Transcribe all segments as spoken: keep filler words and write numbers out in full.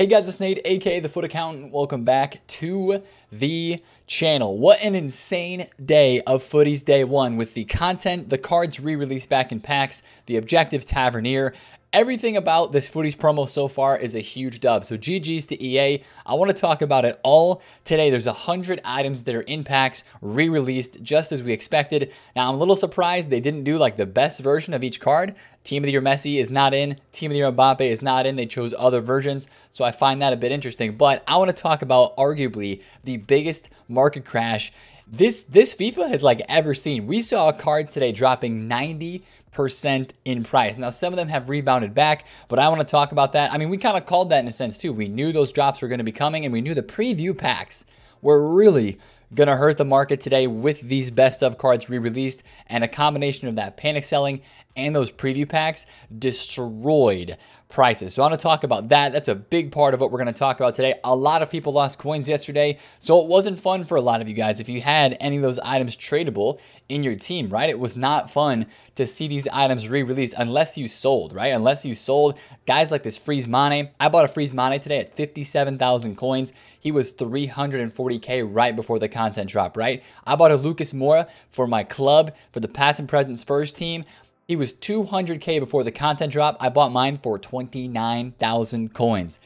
Hey guys, it's Nate, aka The FUT Accountant. Welcome back to the channel. What an insane day of Footies Day one with the content, the cards re-release back in packs, the objective Tavernier. Everything about this Footies promo so far is a huge dub. So G G's to E A. I want to talk about it all today. There's one hundred items that are in packs, re-released just as we expected. Now, I'm a little surprised they didn't do like the best version of each card. Team of the Year Messi is not in. Team of the Year Mbappe is not in. They chose other versions. So I find that a bit interesting. But I want to talk about arguably the biggest market crash this this FIFA has like ever seen. We saw cards today dropping ninety percent in price. Now, some of them have rebounded back, but I want to talk about that. I mean, we kind of called that in a sense too. We knew those drops were going to be coming, and we knew the preview packs were really going to hurt the market today with these best of cards re-released, and a combination of that panic selling and those preview packs destroyed prices. So I want to talk about that. That's a big part of what we're going to talk about today. A lot of people lost coins yesterday, so it wasn't fun for a lot of you guys if you had any of those items tradable in your team, right? It was not fun to see these items re-released unless you sold, right? Unless you sold. Guys like this Fries Mane. I bought a Fries Mane today at fifty-seven thousand coins. He was three hundred forty K right before the content drop, right? I bought a Lucas Moura for my club, for the past and present Spurs team. He was two hundred K before the content drop. I bought mine for twenty-nine thousand coins.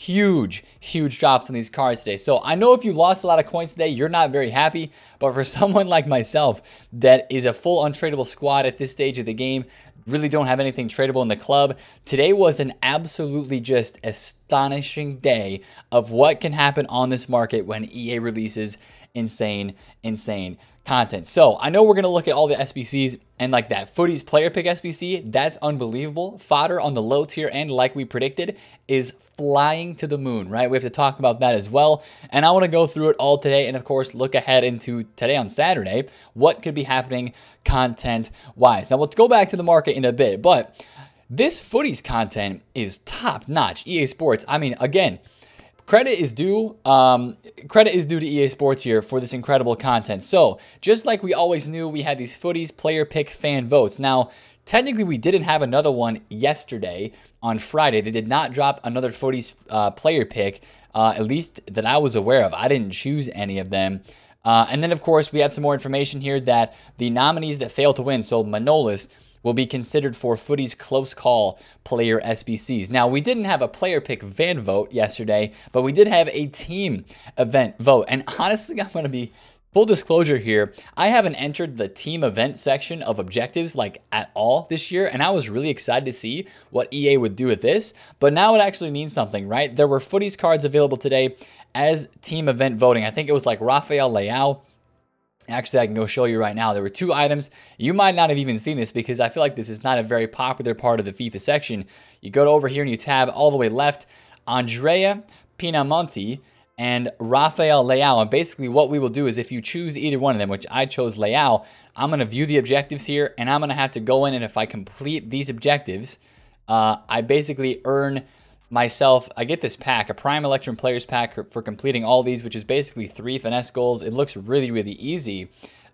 Huge, huge drops on these cards today. So I know if you lost a lot of coins today, you're not very happy. But for someone like myself that is a full untradeable squad at this stage of the game, really don't have anything tradable in the club, today was an absolutely just astonishing day of what can happen on this market when E A releases insane, insane content. So I know we're going to look at all the S B Cs and like that Footies player pick S B C. That's unbelievable. Fodder on the low tier and like we predicted is flying to the moon, right? We have to talk about that as well. And I want to go through it all today. And of course, look ahead into today on Saturday, what could be happening content wise. Now let's go back to the market in a bit, but this Footies content is top notch. E A Sports. I mean, again, Credit is due, um, credit is due to E A Sports here for this incredible content. So just like we always knew, we had these Footies player pick fan votes. Now, technically we didn't have another one yesterday on Friday. They did not drop another Footies uh, player pick, uh, at least that I was aware of. I didn't choose any of them. Uh, and then of course we have some more information here that the nominees that failed to win, so Manolis, will be considered for Footies close call player S B Cs. Now, we didn't have a player pick van vote yesterday, but we did have a team event vote. And honestly, I'm going to be full disclosure here. I haven't entered the team event section of objectives like at all this year. And I was really excited to see what E A would do with this. But now it actually means something, right? There were Footies cards available today as team event voting. I think it was like Rafael Leao. Actually, I can go show you right now. There were two items. You might not have even seen this because I feel like this is not a very popular part of the FIFA section. You go to over here and you tab all the way left, Andrea Pinamonti and Rafael Leao. And basically what we will do is if you choose either one of them, which I chose Leao, I'm going to view the objectives here and I'm going to have to go in. And if I complete these objectives, uh, I basically earn myself, I get this pack, a Prime Electrum Players pack for completing all these, which is basically three finesse goals. It looks really, really easy.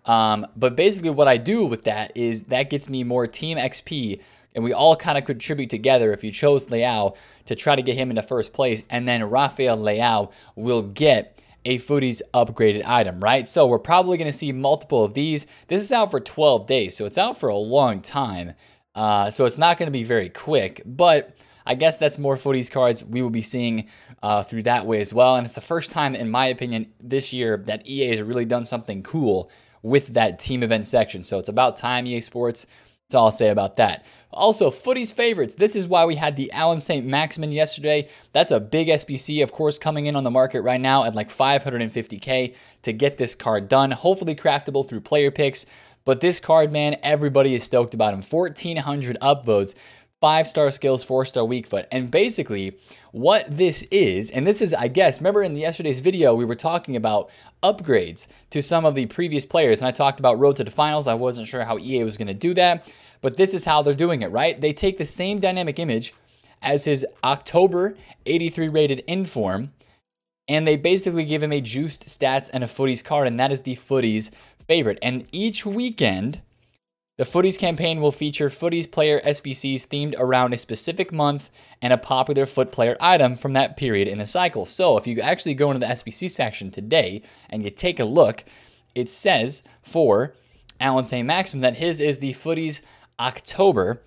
Um, but basically what I do with that is that gets me more team X P, and we all kind of contribute together if you chose Leao to try to get him into first place. And then Rafael Leao will get a Footies upgraded item, right? So we're probably going to see multiple of these. This is out for twelve days, so it's out for a long time. Uh, so it's not going to be very quick, but I guess that's more Footies cards we will be seeing uh, through that way as well. And it's the first time, in my opinion, this year that E A has really done something cool with that team event section. So it's about time, E A Sports. That's all I'll say about that. Also, Footies favorites. This is why we had the Allen Saint-Maximin yesterday. That's a big S B C, of course, coming in on the market right now at like five hundred fifty K to get this card done. Hopefully craftable through player picks. But this card, man, everybody is stoked about him. fourteen hundred upvotes. Five-star skills, four-star weak foot. And basically what this is, and this is, I guess, remember in yesterday's video, we were talking about upgrades to some of the previous players. And I talked about road to the finals. I wasn't sure how E A was going to do that, but this is how they're doing it, right? They take the same dynamic image as his October eighty-three rated inform, and they basically give him a juiced stats and a Footies card. And that is the Footies favorite. And each weekend, The Footies campaign will feature Footies player S B Cs themed around a specific month and a popular foot player item from that period in the cycle. So if you actually go into the S B C section today and you take a look, it says for Allen Saint-Maximin that his is the Footies October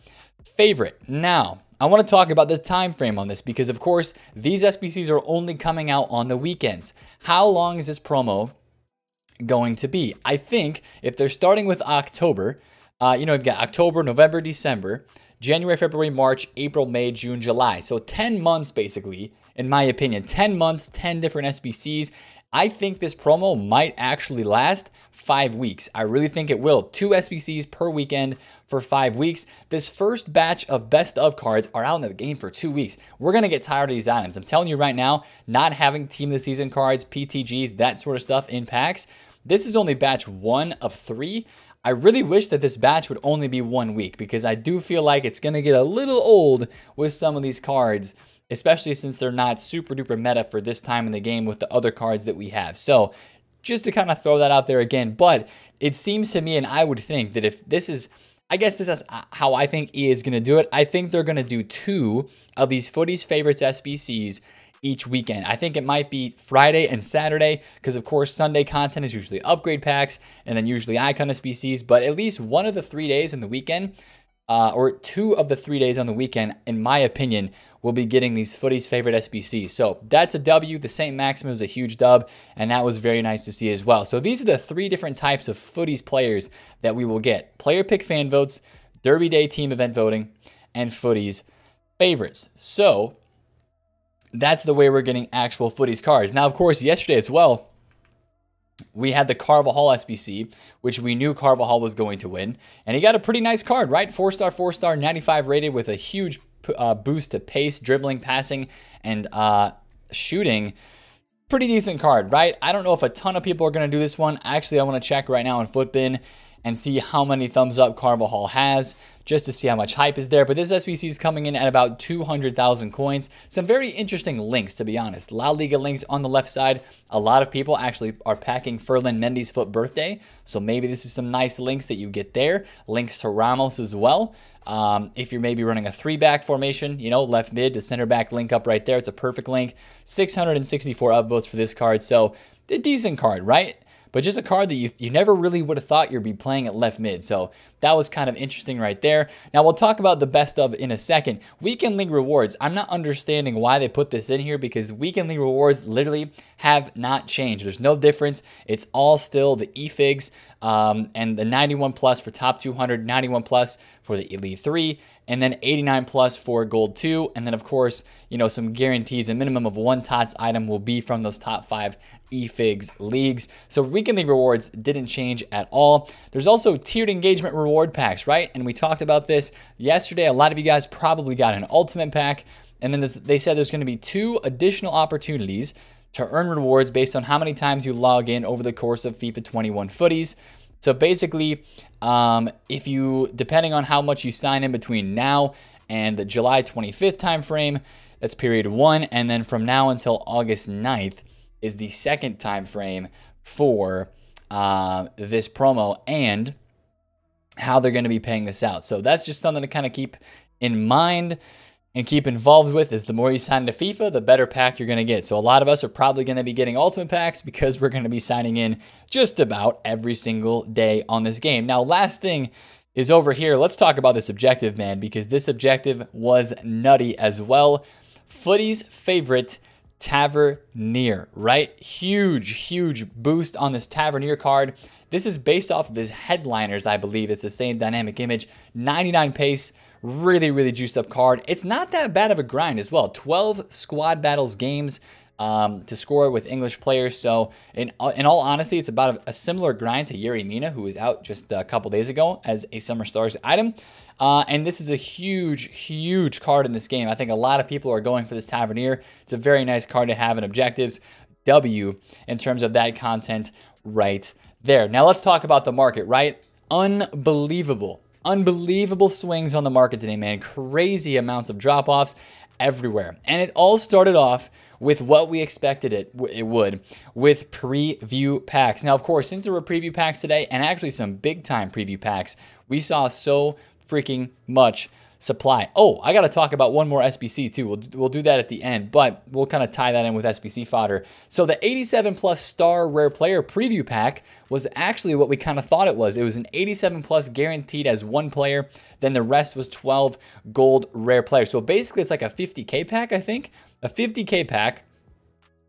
favorite. Now, I want to talk about the time frame on this because, of course, these S B Cs are only coming out on the weekends. How long is this promo going to be? I think if they're starting with October, uh, you know, you've got October, November, December, January, February, March, April, May, June, July. So ten months, basically, in my opinion, ten months, ten different S B Cs. I think this promo might actually last five weeks. I really think it will. Two S B Cs per weekend for five weeks. This first batch of best of cards are out in the game for two weeks. We're going to get tired of these items. I'm telling you right now, not having team of the season cards, P T Gs, that sort of stuff in packs. This is only batch one of three. I really wish that this batch would only be one week because I do feel like it's going to get a little old with some of these cards, especially since they're not super duper meta for this time in the game with the other cards that we have. So just to kind of throw that out there again, but it seems to me, and I would think that if this is, I guess this is how I think E A is going to do it. I think they're going to do two of these Footies Favorites S B Cs each weekend. I think it might be Friday and Saturday because, of course, Sunday content is usually upgrade packs and then usually icon S B Cs, but at least one of the three days in the weekend uh, or two of the three days on the weekend, in my opinion, will be getting these Footies Favorite S B Cs. So that's a W. The Saint-Maximin was a huge dub, and that was very nice to see as well. So these are the three different types of Footies players that we will get. Player pick fan votes, Derby Day team event voting, and Footies Favorites. So that's the way we're getting actual Footies cards. Now, of course, yesterday as well, we had the Carvalhal S B C, which we knew Carvalhal was going to win. And he got a pretty nice card, right? Four-star, four-star, ninety-five rated with a huge Uh, boost to pace, dribbling, passing, and uh, shooting. Pretty decent card, right? I don't know if a ton of people are going to do this one. Actually, I want to check right now in Footbin and see how many thumbs up Carvalhal has just to see how much hype is there. But this S B C is coming in at about two hundred thousand coins. Some very interesting links, to be honest. La Liga links on the left side. A lot of people actually are packing Ferland Mendy's foot birthday. So maybe this is some nice links that you get there. Links to Ramos as well. Um, if you're maybe running a three-back formation, you know, left mid to center back link up right there. It's a perfect link. six hundred sixty-four upvotes for this card. So a decent card, right? But just a card that you, you never really would have thought you'd be playing at left mid. So that was kind of interesting right there. Now we'll talk about the best of in a second. Weekend League rewards. I'm not understanding why they put this in here because Weekend League rewards literally have not changed. There's no difference. It's all still the eFigs um, and the ninety-one plus for top two hundred, ninety-one plus for the Elite three, and then eighty-nine plus for Gold two. And then, of course, you know, some guarantees. A minimum of one T O T S item will be from those top five eFigs leagues. So Weekend League rewards didn't change at all. There's also tiered engagement reward packs, right? And we talked about this yesterday. A lot of you guys probably got an ultimate pack. And then they said there's going to be two additional opportunities to earn rewards based on how many times you log in over the course of FIFA twenty-one Footies. So basically, um, if you, depending on how much you sign in between now and the July twenty-fifth timeframe, that's period one. And then from now until August ninth is the second timeframe for uh, this promo and how they're going to be paying this out. So that's just something to kind of keep in mind and keep involved with is the more you sign to FIFA, the better pack you're going to get. So a lot of us are probably going to be getting ultimate packs because we're going to be signing in just about every single day on this game. Now, last thing is over here. Let's talk about this objective, man, because this objective was nutty as well. Footies favorite Tavernier, right? Huge, huge boost on this Tavernier card. This is based off of his headliners, I believe. It's the same dynamic image, ninety-nine pace. Really, really juiced up card. It's not that bad of a grind as well. twelve squad battles games um, to score with English players. So in, in all honesty, it's about a, a similar grind to Yuri Mina, who was out just a couple days ago as a Summer Stars item. Uh, and this is a huge, huge card in this game. I think a lot of people are going for this Tavernier. It's a very nice card to have in objectives. W in terms of that content right there. Now let's talk about the market, right? Unbelievable. Unbelievable swings on the market today, man. Crazy amounts of drop-offs everywhere. And it all started off with what we expected it, it would with preview packs. Now, of course, since there were preview packs today, and actually some big time preview packs, we saw so freaking much supply. Oh, I got to talk about one more S B C too. We'll, we'll do that at the end, but we'll kind of tie that in with S B C fodder. So the eighty-seven plus star rare player preview pack was actually what we kind of thought it was. It was an eighty-seven plus guaranteed as one player. Then the rest was twelve gold rare players. So basically it's like a fifty K pack, I think. A fifty K pack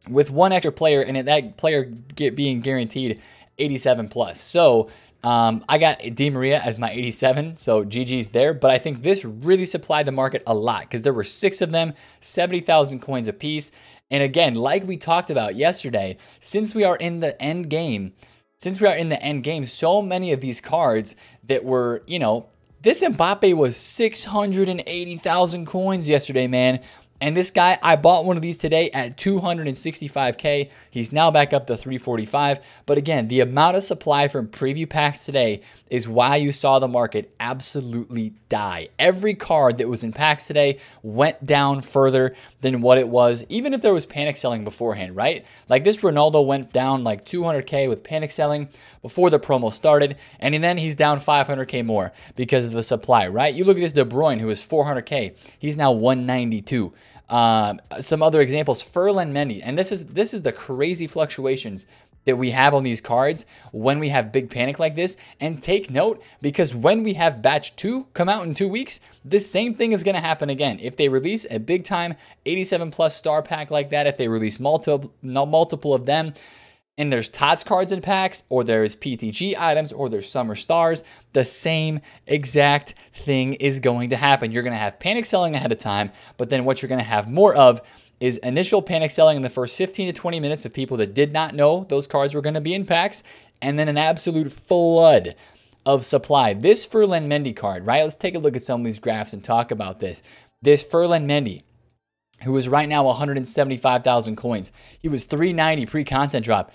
with one extra player, and that player get being guaranteed eighty-seven plus. So Um, I got Di Maria as my eighty-seven, so G G's there. But I think this really supplied the market a lot because there were six of them, seventy thousand coins a piece. And again, like we talked about yesterday, since we are in the end game, since we are in the end game, so many of these cards that were, you know, this Mbappe was six hundred eighty thousand coins yesterday, man. And this guy, I bought one of these today at two hundred sixty-five K. He's now back up to three forty-five. But again, the amount of supply from preview packs today is why you saw the market absolutely die. Every card that was in packs today went down further than what it was, even if there was panic selling beforehand, right? Like this Ronaldo went down like two hundred K with panic selling before the promo started. And then he's down five hundred K more because of the supply, right? You look at this De Bruyne, who is four hundred K. He's now one ninety-two. Um, some other examples, Ferland Mendy. And this is, this is the crazy fluctuations that we have on these cards when we have big panic like this. And take note, because when we have batch two come out in two weeks, this same thing is going to happen again. If they release a big time eighty-seven plus star pack like that, if they release multiple, multiple of them, and there's Tots cards in packs, or there's P T G items, or there's Summer Stars, the same exact thing is going to happen. You're going to have panic selling ahead of time, but then what you're going to have more of is initial panic selling in the first fifteen to twenty minutes of people that did not know those cards were going to be in packs, and then an absolute flood of supply. This Ferland Mendy card, right? Let's take a look at some of these graphs and talk about this. This Ferland Mendy, who is right now one hundred seventy-five thousand coins. He was three ninety pre-content drop.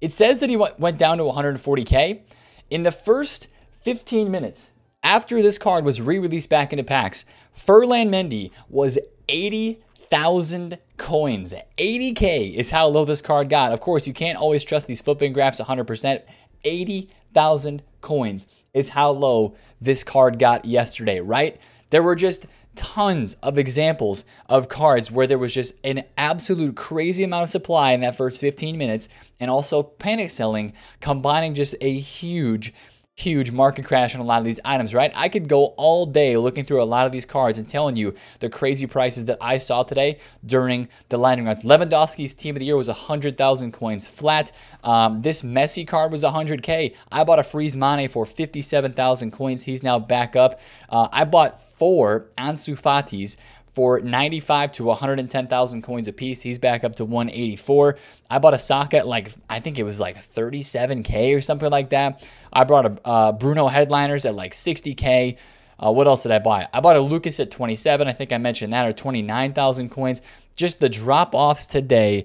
It says that he went down to one hundred forty K. In the first fifteen minutes after this card was re-released back into packs, Ferland Mendy was eighty thousand coins. eighty K is how low this card got. Of course, you can't always trust these footprint graphs one hundred percent. eighty thousand coins is how low this card got yesterday, right? There were just tons of examples of cards where there was just an absolute crazy amount of supply in that first fifteen minutes, and also panic selling combining just a huge, huge market crash on a lot of these items, right? I could go all day looking through a lot of these cards and telling you the crazy prices that I saw today during the lightning rounds. Lewandowski's team of the year was one hundred thousand coins flat. Um, this Messi card was one hundred K. I bought a Fries Mane for fifty-seven thousand coins. He's now back up. Uh, I bought four Ansu Fatis for ninety-five to one hundred ten thousand coins a piece. He's back up to one eighty-four. I bought a Socket, like, I think it was like thirty-seven K or something like that. I brought a uh, Bruno headliners at like sixty K. Uh, what else did I buy? I bought a Lucas at twenty-seven. I think I mentioned that, or twenty-nine thousand coins. Just the drop-offs today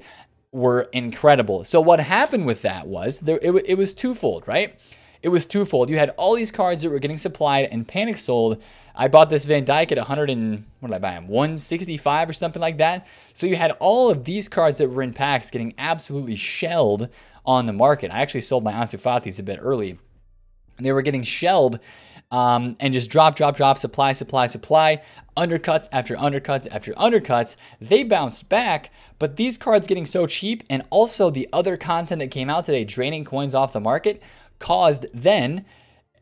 were incredible. So what happened with that was there, it, it was twofold, right? It was twofold. You had all these cards that were getting supplied and panic sold. I bought this Van Dyke at one hundred and what did I buy him? one sixty-five or something like that. So you had all of these cards that were in packs getting absolutely shelled on the market. I actually sold my Ansu Fatis a bit early. They were getting shelled um, and just drop, drop, drop, supply, supply, supply, undercuts after undercuts after undercuts. They bounced back, but these cards getting so cheap, and also the other content that came out today draining coins off the market, caused then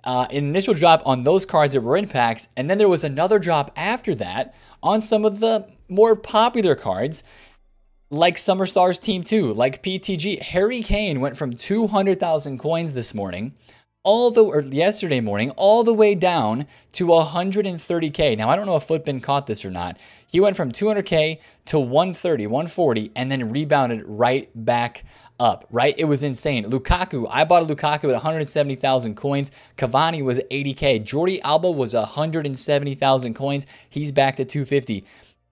uh, an initial drop on those cards that were in packs, and then there was another drop after that on some of the more popular cards, like Summer Stars Team two, like P T G. Harry Kane went from two hundred thousand coins this morning, all the or yesterday morning, all the way down to one hundred thirty K. Now I don't know if Footbin caught this or not. He went from two hundred K to one thirty, one forty, and then rebounded right back up, right? It was insane. Lukaku, I bought a Lukaku at one hundred seventy thousand coins. Cavani was eighty K. Jordi Alba was one hundred seventy thousand coins. He's back to two fifty.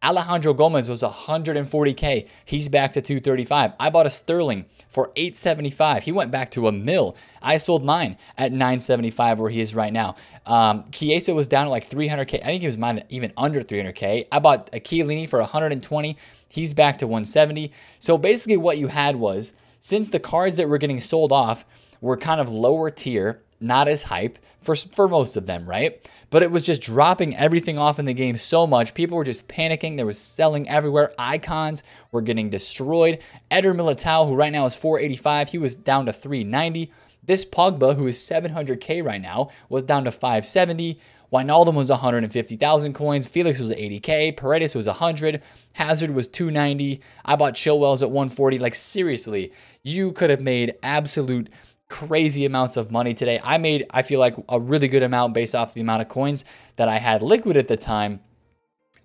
Alejandro Gomez was one hundred forty K. He's back to two thirty-five. I bought a Sterling for eight seventy-five. He went back to a mil. I sold mine at nine seventy-five, where he is right now. Um, Chiesa was down at like three hundred K. I think he was mine even under three hundred K. I bought a Chiellini for one hundred twenty. He's back to one seventy. So basically what you had was, since the cards that were getting sold off were kind of lower tier, not as hype for, for most of them, right? But it was just dropping everything off in the game so much. People were just panicking. There was selling everywhere. Icons were getting destroyed. Eder Militao, who right now is four eighty-five, he was down to three ninety. This Pogba, who is seven hundred K right now, was down to five seventy. Wijnaldum was one hundred fifty thousand coins. Felix was eighty K. Paredes was one hundred. Hazard was two ninety. I bought Chilwell's at one forty. Like, seriously, you could have made absolute crazy amounts of money today. I made, I feel like, a really good amount based off the amount of coins that I had liquid at the time.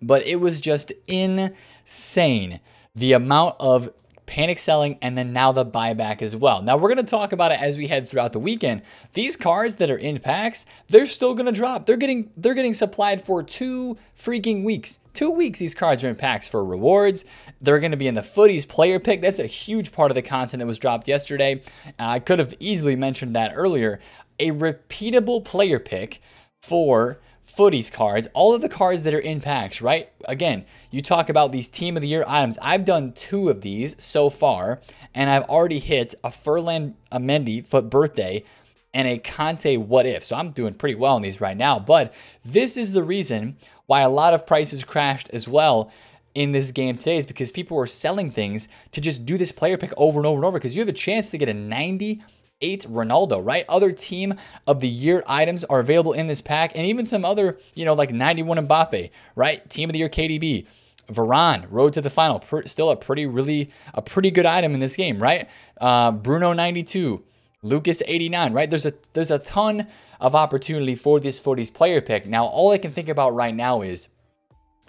But it was just insane, the amount of panic selling, and then now the buyback as well. Now we're going to talk about it as we head throughout the weekend. These cards that are in packs, they're still going to drop. They're getting they're getting supplied for two freaking weeks. Two weeks these cards are in packs for rewards. They're going to be in the Footies player pick. That's a huge part of the content that was dropped yesterday. Uh, I could have easily mentioned that earlier. A repeatable player pick for Footies cards, all of the cards that are in packs, right? Again, you talk about these team of the year items. I've done two of these so far, and I've already hit a Ferland Mendy foot birthday and a Conte what if. So I'm doing pretty well on these right now, but this is the reason why a lot of prices crashed as well in this game today, is because people were selling things to just do this player pick over and over and over, because you have a chance to get a ninety-eight Ronaldo, right? Other team of the year items are available in this pack, and even some other, you know, like ninety-one Mbappe, right? Team of the year K D B, Varane, road to the final, still a pretty, really, a pretty good item in this game, right? Uh, Bruno ninety-two, Lucas eighty-nine, right? There's a there's a ton of opportunity for this Footies player pick. Now, all I can think about right now is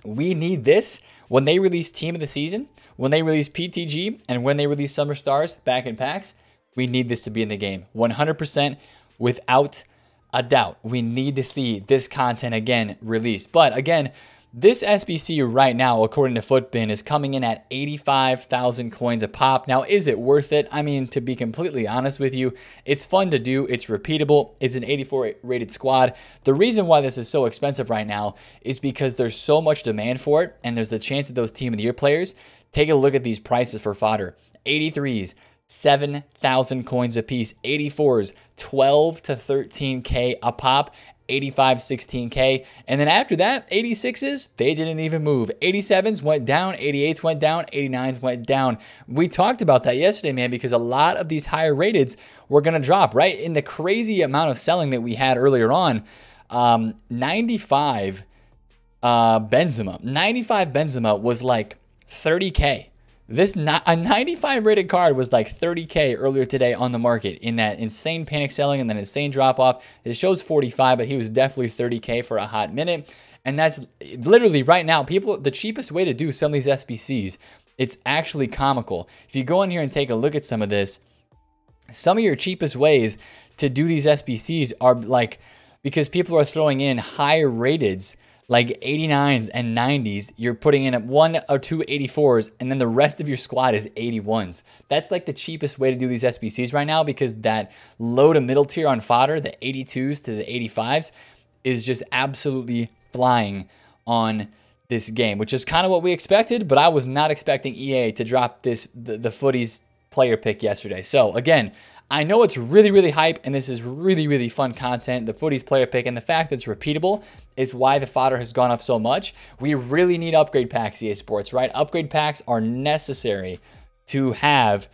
we need this when they release team of the season, when they release P T G, and when they release summer stars back in packs. We need this to be in the game one hundred percent without a doubt. We need to see this content again released. But again, this S B C right now, according to FootBin, is coming in at eighty-five thousand coins a pop. Now, is it worth it? I mean, to be completely honest with you, it's fun to do. It's repeatable. It's an eighty-four rated squad. The reason why this is so expensive right now is because there's so much demand for it, and there's the chance that those team of the year players, take a look at these prices for fodder. eighty-threes. seven thousand coins a piece, eighty-fours, twelve to thirteen K a pop, eighty-five, sixteen K. And then after that, eighty-sixes, they didn't even move. eighty-sevens went down, eighty-eights went down, eighty-nines went down. We talked about that yesterday, man, because a lot of these higher rateds were going to drop, right? In the crazy amount of selling that we had earlier on, um, ninety-five uh, Benzema, ninety-five Benzema was like thirty K. This not a ninety-five rated card was like thirty K earlier today on the market in that insane panic selling and then insane drop off. It shows forty-five, but he was definitely thirty K for a hot minute. And that's literally right now, people, the cheapest way to do some of these S B Cs, it's actually comical. If you go in here and take a look at some of this, some of your cheapest ways to do these S B Cs are like, because people are throwing in higher rateds, like eighty-nines and nineties, you're putting in one or two eighty-fours, and then the rest of your squad is eighty-ones. That's like the cheapest way to do these S B Cs right now, because that low to middle tier on fodder, the eighty-twos to the eighty-fives, is just absolutely flying on this game, which is kind of what we expected, but I was not expecting E A to drop this the, the Footies player pick yesterday. So again, I know it's really, really hype, and this is really, really fun content. The Footies player pick and the fact that it's repeatable is why the fodder has gone up so much. We really need upgrade packs, E A Sports, right? Upgrade packs are necessary to have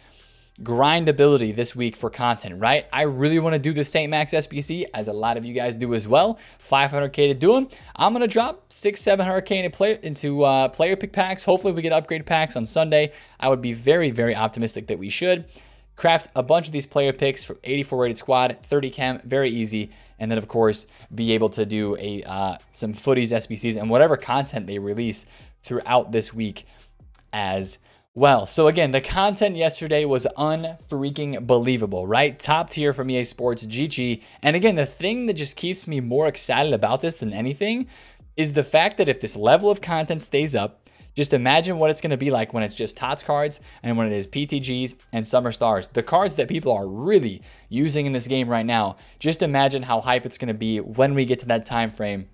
grindability this week for content, right? I really want to do the Saint-Max S B C, as a lot of you guys do as well. five hundred K to do them. I'm going to drop six, seven hundred K into, play, into uh, player pick packs. Hopefully we get upgrade packs on Sunday. I would be very, very optimistic that we should. Craft a bunch of these player picks for eighty-four rated squad, thirty K, very easy. And then of course, be able to do a uh, some Footies S B Cs and whatever content they release throughout this week as well. So again, the content yesterday was unfreaking believable, right? Top tier from E A Sports, G G. And again, the thing that just keeps me more excited about this than anything is the fact that if this level of content stays up, just imagine what it's going to be like when it's just Tots cards and when it is P T Gs and Summer Stars, the cards that people are really using in this game right now. Just imagine how hype it's going to be when we get to that time frame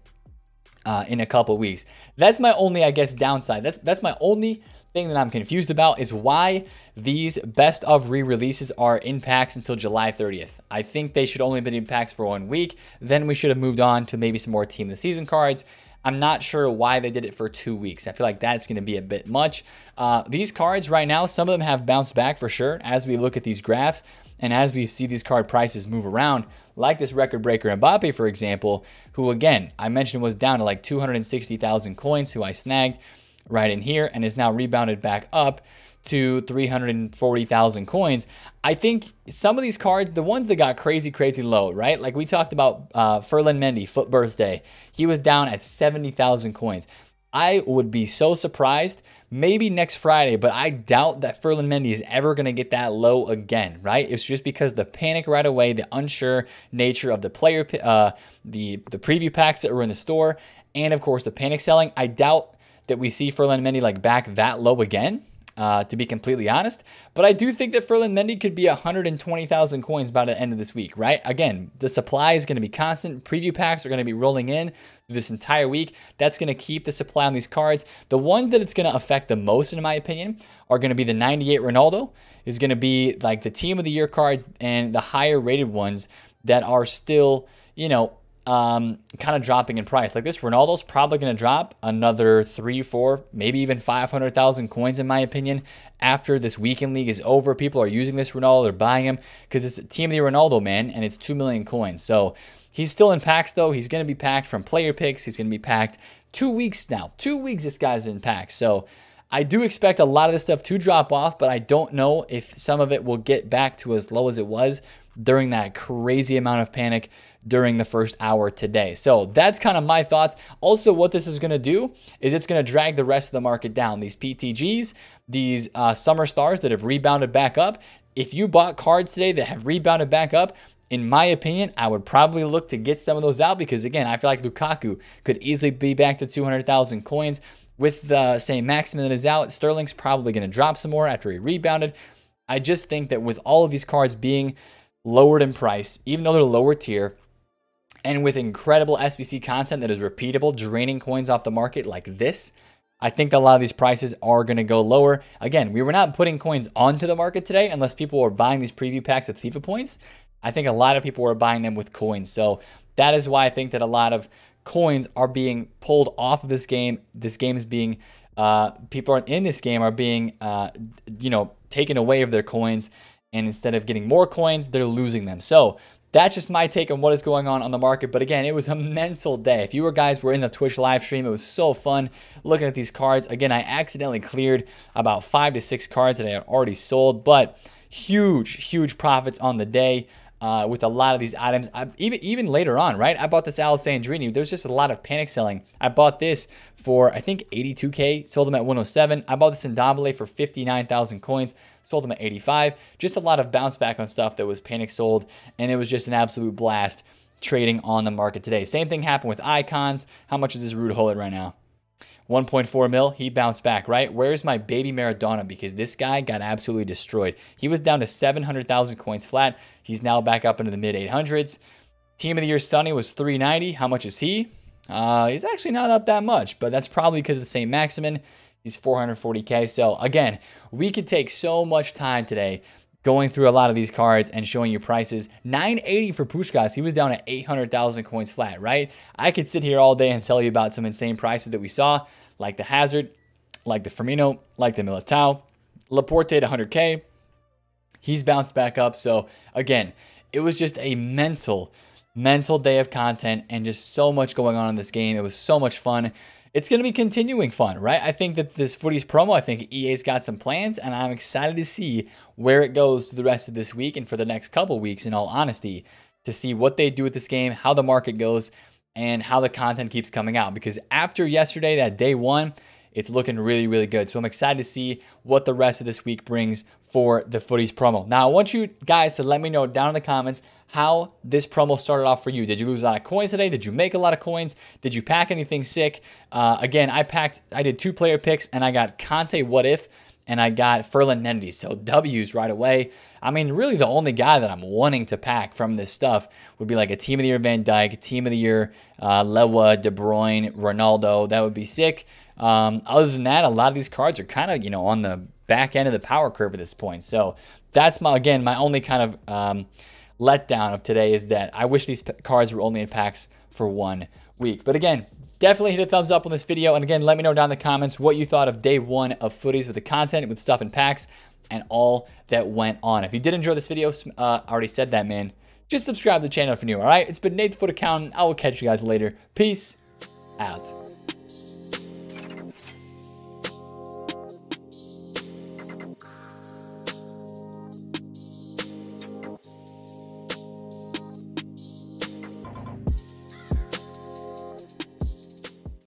uh, in a couple weeks. That's my only, I guess, downside. That's that's my only thing that I'm confused about is why these best of re-releases are in packs until July thirtieth. I think they should only have been in packs for one week. Then we should have moved on to maybe some more team of the season cards. I'm not sure why they did it for two weeks. I feel like that's going to be a bit much. Uh, these cards right now, some of them have bounced back for sure as we look at these graphs and as we see these card prices move around, like this record breaker Mbappe, for example, who again, I mentioned was down to like two hundred sixty thousand coins, who I snagged right in here and is now rebounded back up to three hundred forty thousand coins. I think some of these cards, the ones that got crazy, crazy low, right? Like we talked about uh, Ferland Mendy, Foot Birthday. He was down at seventy thousand coins. I would be so surprised, maybe next Friday, but I doubt that Ferland Mendy is ever going to get that low again, right? It's just because the panic right away, the unsure nature of the player, uh, the, the preview packs that were in the store, and of course the panic selling. I doubt that we see Ferland Mendy like back that low again, Uh, to be completely honest. But I do think that Ferland Mendy could be one hundred twenty thousand coins by the end of this week, right? Again, the supply is going to be constant. Preview packs are going to be rolling in this entire week. That's going to keep the supply on these cards. The ones that it's going to affect the most, in my opinion, are going to be the ninety-eight Ronaldo, is going to be like the team of the year cards and the higher rated ones that are still, you know, Um, kind of dropping in price. Like this Ronaldo's probably going to drop another three, four, maybe even five hundred thousand coins, in my opinion, after this weekend league is over. People are using this Ronaldo, they're buying him because it's a team of the Ronaldo, man, and it's two million coins. So he's still in packs though. He's going to be packed from player picks. He's going to be packed two weeks now, two weeks this guy's in packs. So I do expect a lot of this stuff to drop off, but I don't know if some of it will get back to as low as it was during that crazy amount of panic during the first hour today. So that's kind of my thoughts. Also, what this is going to do is it's going to drag the rest of the market down. These P T Gs, these uh, summer stars that have rebounded back up. If you bought cards today that have rebounded back up, in my opinion, I would probably look to get some of those out because, again, I feel like Lukaku could easily be back to two hundred thousand coins. With uh, Saint-Maximin that is out, Sterling's probably going to drop some more after he rebounded. I just think that with all of these cards being lowered in price, even though they're lower tier, and with incredible S B C content that is repeatable, draining coins off the market like this, I think that a lot of these prices are going to go lower. Again, we were not putting coins onto the market today unless people were buying these preview packs with FIFA points. I think a lot of people were buying them with coins. So that is why I think that a lot of coins are being pulled off of this game. This game is being, uh, people are in this game are being, uh, you know, taken away of their coins. And instead of getting more coins, they're losing them. So that's just my take on what is going on on the market. But again, it was a mental day. If you guys were in the Twitch live stream, it was so fun looking at these cards. Again, I accidentally cleared about five to six cards that I had already sold, but huge, huge profits on the day uh, with a lot of these items. I, even even later on, right? I bought this Alessandrini. There's just a lot of panic selling. I bought this for, I think, eighty-two K, sold them at one oh seven. I bought this Ndombele for fifty-nine thousand coins. Sold them at eighty-five. Just a lot of bounce back on stuff that was panic sold, and it was just an absolute blast trading on the market today. Same thing happened with icons. How much is this Ruud Gullit right now? one point four mil. He bounced back, right? Where's my baby Maradona? Because this guy got absolutely destroyed. He was down to seven hundred thousand coins flat. He's now back up into the mid eight hundreds. Team of the year Sonny was three ninety. How much is he? Uh, he's actually not up that much, but that's probably because of the Saint-Maximin. He's four hundred forty K. So again, we could take so much time today going through a lot of these cards and showing you prices. nine eighty for Puskás. He was down at eight hundred thousand coins flat, right? I could sit here all day and tell you about some insane prices that we saw, like the Hazard, like the Firmino, like the Militão. Laporte at one hundred K. He's bounced back up. So again, it was just a mental, mental day of content and just so much going on in this game. It was so much fun. It's going to be continuing fun, right? I think that this Footies promo, I think E A's got some plans, and I'm excited to see where it goes through the rest of this week and for the next couple weeks, in all honesty, to see what they do with this game, how the market goes, and how the content keeps coming out. Because after yesterday, that day one, it's looking really, really good. So I'm excited to see what the rest of this week brings for the Footies promo. Now, I want you guys to let me know down in the comments how this promo started off for you. Did you lose a lot of coins today? Did you make a lot of coins? Did you pack anything sick? Uh, again, I packed, I did two player picks, and I got Conte What If, and I got Ferland Mendy. So W's right away. I mean, really the only guy that I'm wanting to pack from this stuff would be like a team of the year Van Dyke, team of the year uh, Lewa, De Bruyne, Ronaldo. That would be sick. Um, other than that, a lot of these cards are kind of, you know, on the back end of the power curve at this point. So that's my, again, my only kind of um, letdown of today is that I wish these cards were only in packs for one week. But again, definitely hit a thumbs up on this video. And again, let me know down in the comments what you thought of day one of Footies with the content, with stuff in packs, and all that went on. If you did enjoy this video, uh, I already said that, man. Just subscribe to the channel if you're new, all right? It's been Nate, the FUT Accountant. I will catch you guys later. Peace out.